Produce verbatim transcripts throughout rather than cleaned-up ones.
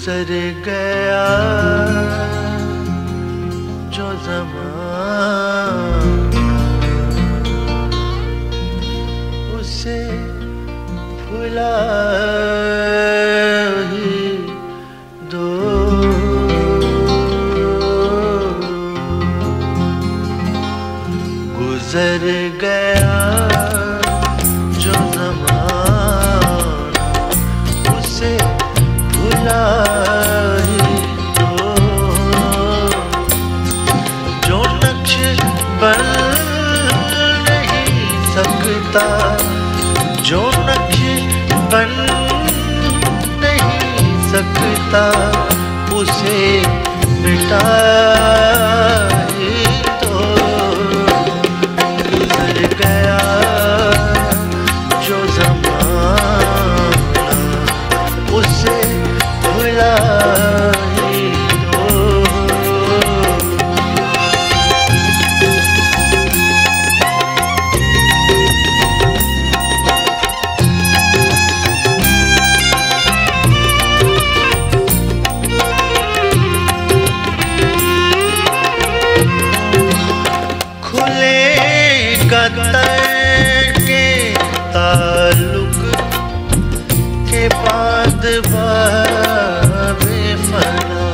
गुजर गया जो ज़माना उसे भुला ही दो। गुजर गया जो ज़माना उसे भुला ही दो। जो नक्श बन नहीं सकता, जो नक्श बन नहीं सकता उसे मिटा ही दो। गुजर गया जो ज़माना उसे भुला ही दो। खुले कतर के ताल्लुक के बाद में फना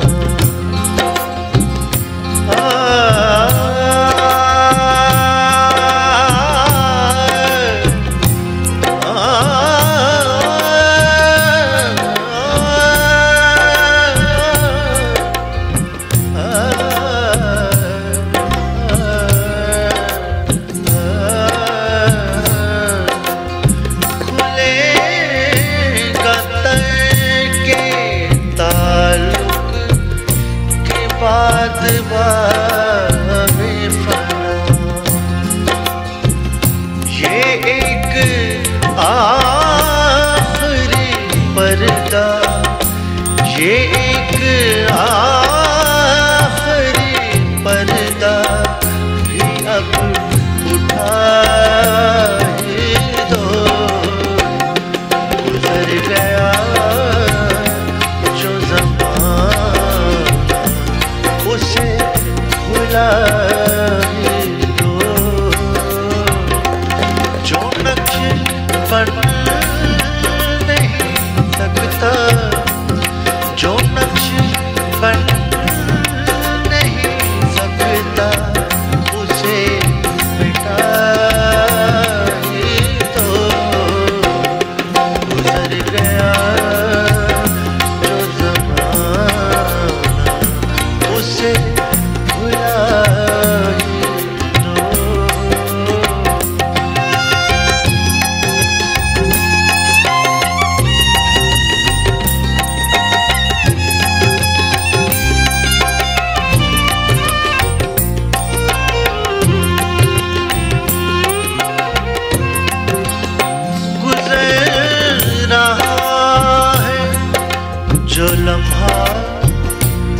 ये एक आखिरी पर्दा भी अब उठा ही दो। गुजर गया जो ज़माना उसे भुला ही दो। जो नक्श बन नहीं सकता, जो नक्श बन नहीं सकता उसे मिटा ही दो। गुजर गया जो ज़माना उसे भुला ही दो। जो लम्हा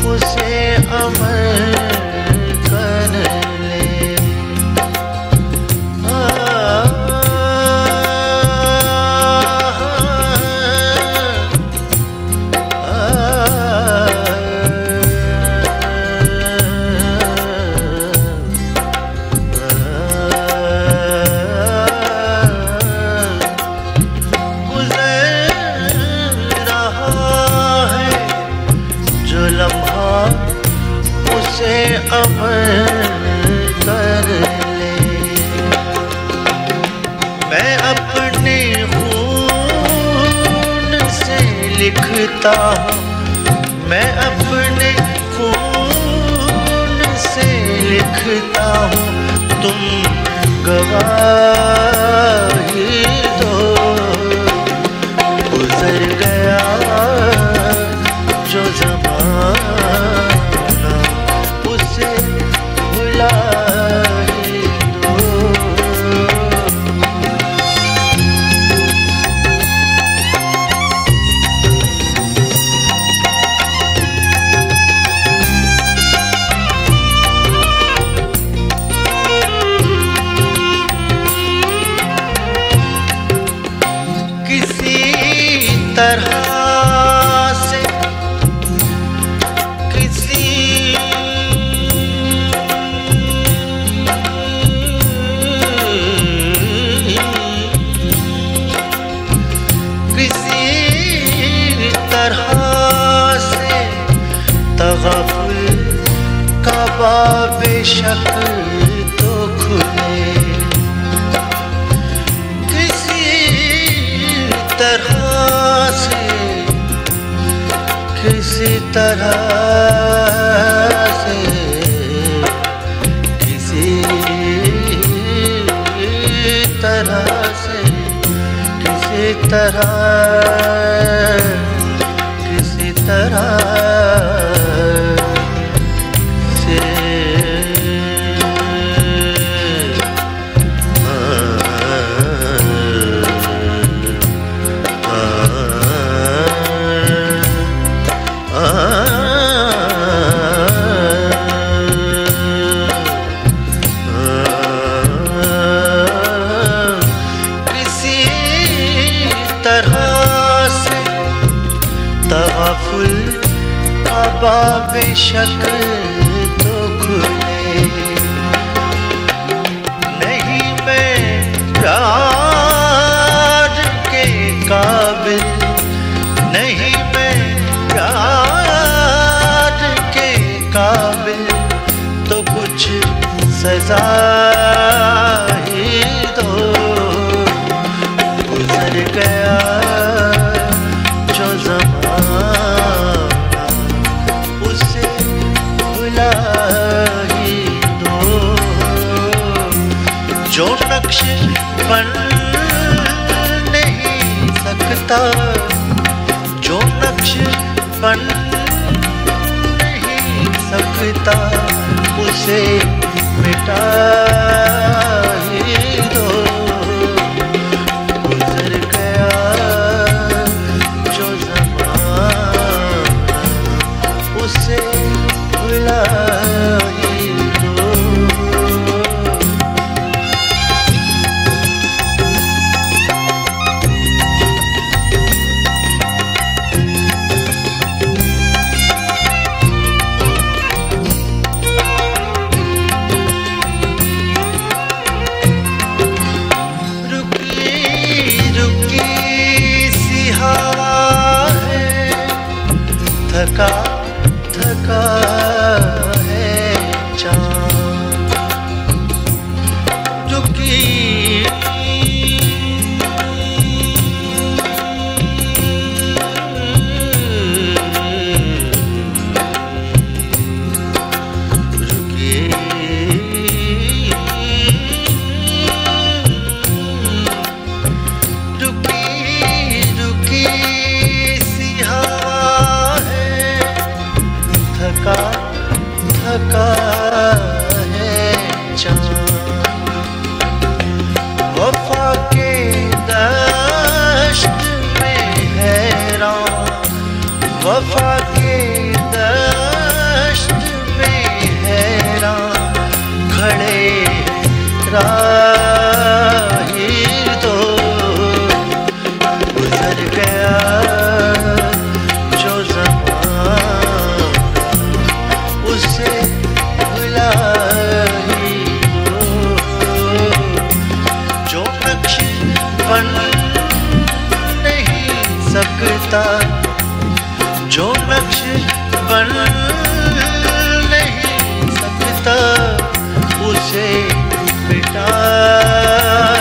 उसे अमर कर ले। आ, आ, आ, आ, गुजर रहा लम्हा उसे अमर कर ले। मैं अपने खून से लिखता हूँ, मैं अपने खून से लिखता हूँ, तुम गवाही दो। गुजर गया जो ज़माना उसे भुला ही दो। किसी तरह शक्ल तो खुले किसी तरह से किसी तरह से किसी तरह से किसी तरह किसी तरह शक्ल तो खुले नहीं मैं प्यार के काबिल नहीं मैं प्यार के काबिल तो कुछ सजा ही दो। गुजर गया जो ज़माना जो नक्श बन नहीं सकता जो नक्श बन नहीं सकता उसे मिटा ही दो। गुजर गया जो ज़माना उसे भुला थका थका है चाँद रुकी रुकी रुकी रुकी थका थका है चाँद वफ़ा के दश्त में हैरान वफ़ा के दश्त में हैरान खड़े राही दो। गुजर गया जो ज़माना उसे भुला ही दो जो नक्श बन नहीं सकता जो नक्श बन नहीं सकता उसे मिटा